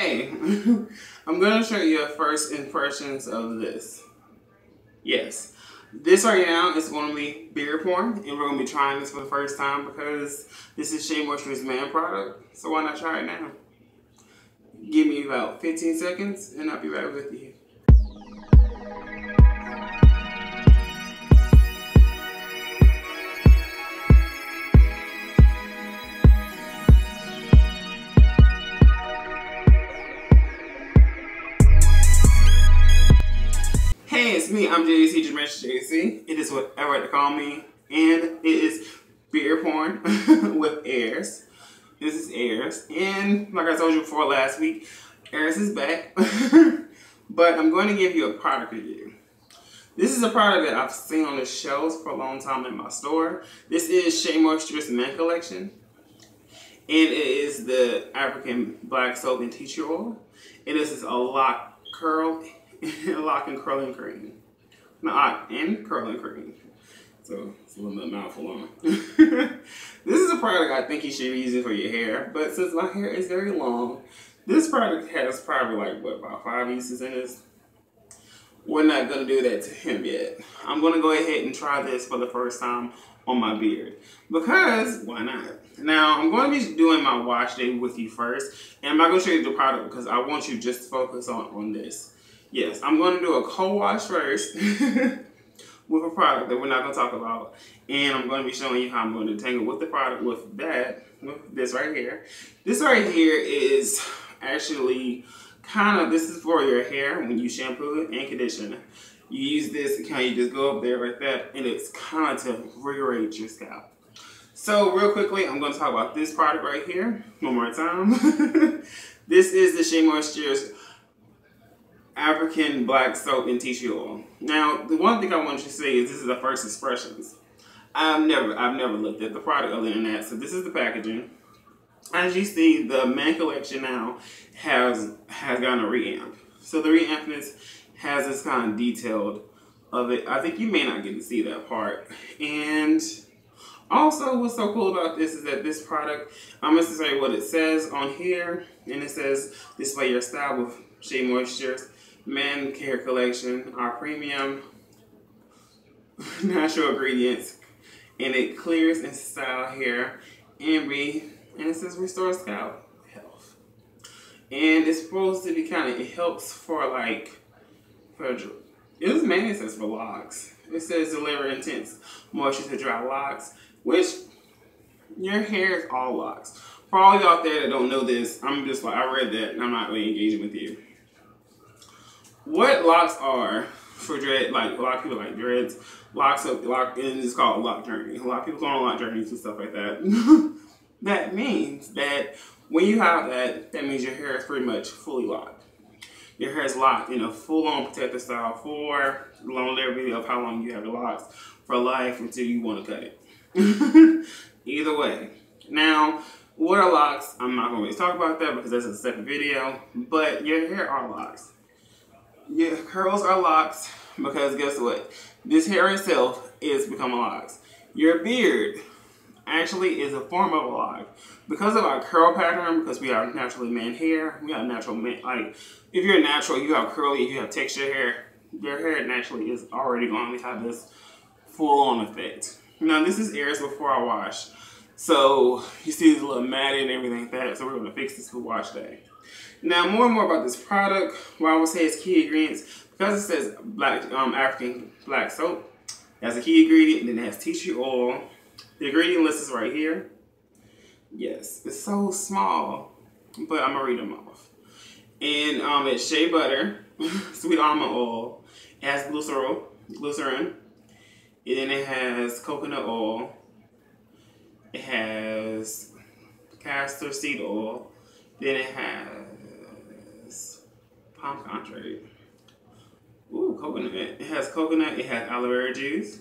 Hey, I'm gonna show you first impressions of this. Yes, this right now is gonna be beard porn, and we're gonna be trying this for the first time because this is Shea Moisture's man product, so why not try it now? Give me about 15 seconds and I'll be right with you. Hey, it's me, I'm JC, Jamaican JC. It is whatever I like to call me, and it is beer porn with Ayers. This is Ayers, and like I told you before last week, Ayers is back. But I'm going to give you a product review. This is a product that I've seen on the shelves for a long time in my store. This is Shea Moisture's Men Collection, and it is the African Black Soap and Tea Tree Oil. And this is a lock and curling cream. So it's a little bit mouthful on. This is a product I think you should be using for your hair, but since my hair is very long, this product has probably like what, about 5 uses in it. We're not gonna do that to him yet. I'm gonna go ahead and try this for the first time on my beard because why not? Now I'm going to be doing my wash day with you first, and I'm not gonna show you the product because I want you just to focus on this. Yes, I'm going to do a co-wash first with a product that we're not going to talk about. And I'm going to be showing you how I'm going to tangle with the product with that, with this right here. This right here is actually kind of, this is for your hair when you shampoo it and conditioner. You use this, kind of, you just go up there like that, and it's kind of to rerate your scalp. So real quickly, I'm going to talk about this product right here one more time. This is the Shea Moisture's African Black Soap and Tea Tree Oil. Now, the one thing I want you to say is this is the first expressions. I've never looked at the product other than that. So this is the packaging. As you see, the Man Collection now has gotten a reamp. So the reampness has this kind of detailed of it. I think you may not get to see that part. And also, what's so cool about this is that this product, I'm going to tell you what it says on here, and it says display your style with Shea Moisture's Men Care Collection, our premium natural ingredients, and it clears and style hair and it says restore scalp health. And it's supposed to be kind of, it helps for like, it mainly says for locks. It says deliver intense moisture to dry locks, which your hair is all locks. For all y'all out there that don't know this, I'm just like, I read that and I'm not really engaging with you. What locks are for dread, like a lot of people like dreads, locks up, and it's called lock journey. A lot of people go on lock journeys and stuff like that. That means that when you have that, that means your hair is pretty much fully locked. Your hair is locked in a full-on protective style for longevity of how long you have the locks for life until you want to cut it. Either way. Now, what are locks? I'm not going to talk about that because that's a separate video, but your hair are locks. Your curls are locks because guess what? This hair itself is becoming locks. Your beard actually is a form of a lock. Because of our curl pattern, because we have naturally man hair, we have natural man, like if you're natural, you have curly, if you have textured hair, your hair naturally is already going to have this full-on effect. Now this is Ayers before I wash. So you see this little matted and everything like that, so we're gonna fix this for wash day. Now more and more about this product, what I would say is key ingredients, because it says black African black soap, that's a key ingredient, and then it has tea tree oil. The ingredient list is right here. Yes, it's so small, but I'm gonna read them off. And it's shea butter, sweet almond oil, it has glycerin, and then it has coconut oil. It has castor seed oil, then it has palm concentrate. Ooh, coconut. It has coconut, it has aloe vera juice.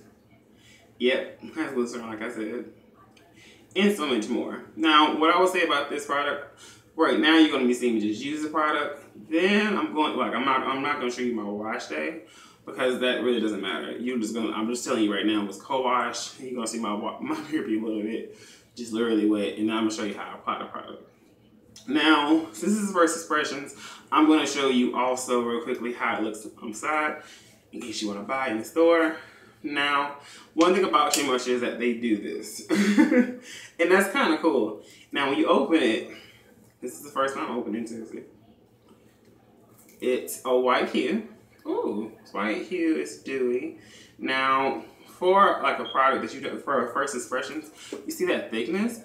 Yep, it has glycerin, like I said. And so much more. Now, what I would say about this product, right now you're gonna be seeing me just use the product. Then I'm going, like, I'm not gonna show you my wash day, because that really doesn't matter. You're just gonna, I'm just telling you right now, it was co-wash. You're gonna see my beard be a little bit, just literally wet, and now I'm gonna show you how I apply the product. Now, since this is versus expressions, I'm going to show you also real quickly how it looks on the side in case you want to buy in the store. Now, one thing about Shea Moisture is that they do this. And that's kind of cool. Now, when you open it, this is the first time I'm opening it. It's a white hue. Ooh, it's white hue, it's dewy. Now, for like a product that you do for first expressions, you see that thickness?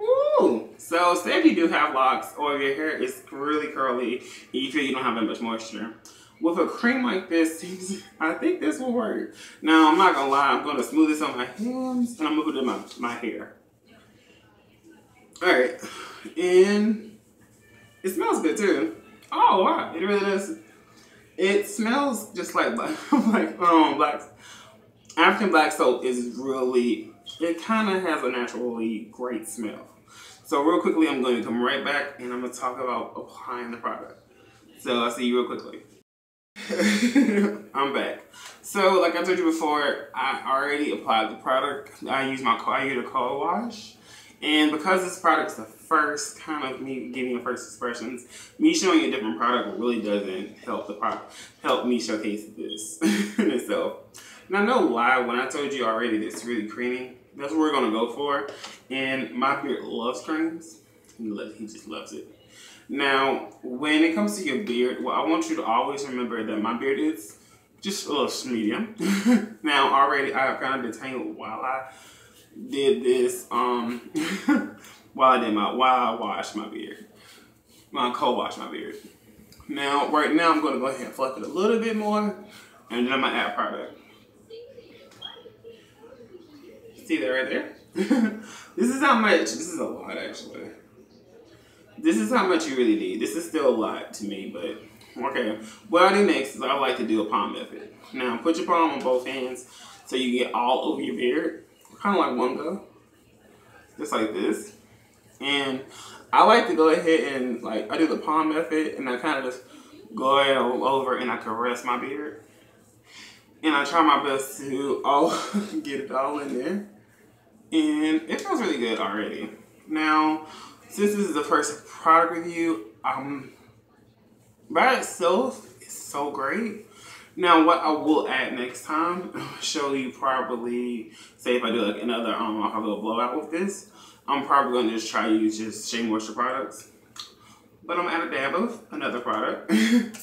Ooh, so say if you do have locks or your hair is really curly and you feel you don't have that much moisture. With a cream like this, I think this will work. Now, I'm not gonna lie, I'm gonna smooth this on my hands and I'm gonna put it in my hair. All right, and it smells good too. Oh wow, it really does. It smells just like African Black Soap is really, it kind of has a naturally great smell. So real quickly, I'm going to come right back and I'm going to talk about applying the product. So I'll see you real quickly. I'm back. So like I told you before, I already applied the product. I used a cold wash. And because this product is the first kind of me giving the first expressions, me showing a different product really doesn't help the product, help me showcase this in itself. Now, no lie, when I told you already that it's really creamy, that's what we're gonna go for. And my beard loves creams. He just loves it. Now, when it comes to your beard, well, I want you to always remember that my beard is just a little medium. Now, already I've kind of detangled while I did this, while I washed my beard, while I cold washed my beard. Now, right now, I'm gonna go ahead and fluff it a little bit more, and then I'm gonna add product. See that right there? This is how much, this is a lot actually. This is how much you really need. This is still a lot to me, but okay. What I do next is I like to do a palm method. Now put your palm on both hands so you get all over your beard. Kind of like one go. Just like this. And I like to go ahead and like, I do the palm method and I kind of just go ahead all over and I caress my beard. And I try my best to get it all in there. And it feels really good already. Now, since this is the first product review, by itself, it's so great. Now, what I will add next time, I'll show you probably, say if I do like another, I'll have a little blowout with this. I'm probably going to just try to use just Shea Moisture products. But I'm going to add a dab of another product. And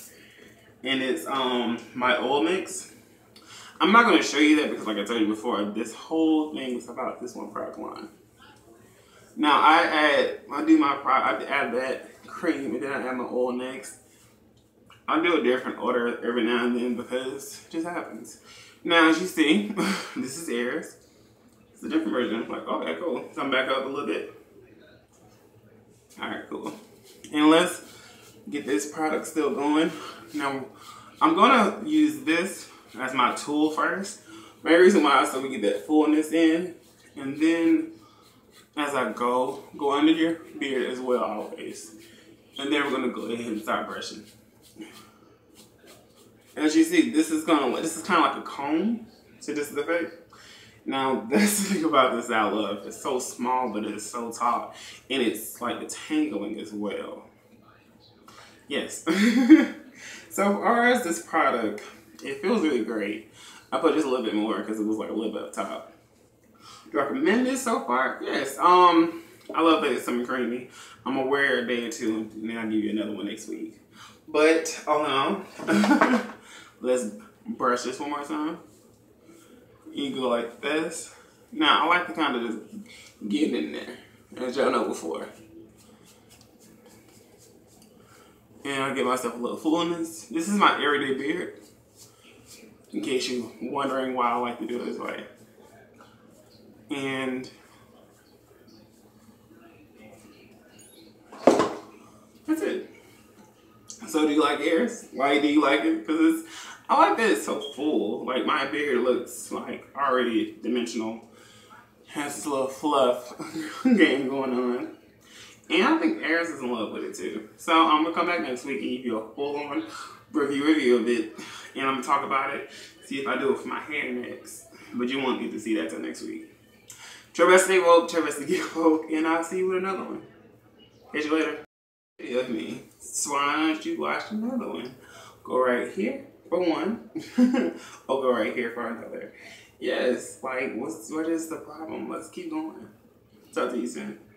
it's my oil mix. I'm not going to show you that because like I told you before, this whole thing is about this one product line. Now I add that cream and then I add my oil next. I do a different order every now and then because it just happens. Now as you see, this is Airs. It's a different version. I'm like, okay, cool. So I'm back up a little bit. Alright, cool. And let's get this product still going. Now I'm going to use this as my tool first. Main reason why is so we get that fullness in, and then as I go under your beard as well always. And then we're gonna go ahead and start brushing. As you see, this is kind of like a comb. So this is the effect. Now that's the thing about this I love. It's so small, but it's so tall, and it's like detangling as well. Yes. So as far as this product, it feels really great. I put just a little bit more because it was like a little bit up top. Do I recommend this so far? Yes. I love that it's something creamy. I'm gonna wear it a day or two and then I'll give you another one next week. But all in all, let's brush this one more time. You go like this. Now I like to kind of just get in there, as y'all know before. And I give myself a little fullness. This is my everyday beard. In case you're wondering why I like to do it this way. And that's it. So do you like Airs? Why do you like it? Because I like that it's so full. Like my beard looks like already dimensional. Has this little fluff game going on. And I think Airs is in love with it too. So I'm gonna come back next week and give you a full on review of it. And I'm gonna talk about it, see if I do it for my hair next. But you won't get to see that till next week. Try best to stay woke, try best to get woke, and I'll see you with another one. Here's your little video of me. So why don't you watch another one? Go right here for one. I'll go right here for another. Yes, like what is the problem? Let's keep going. Talk to you soon.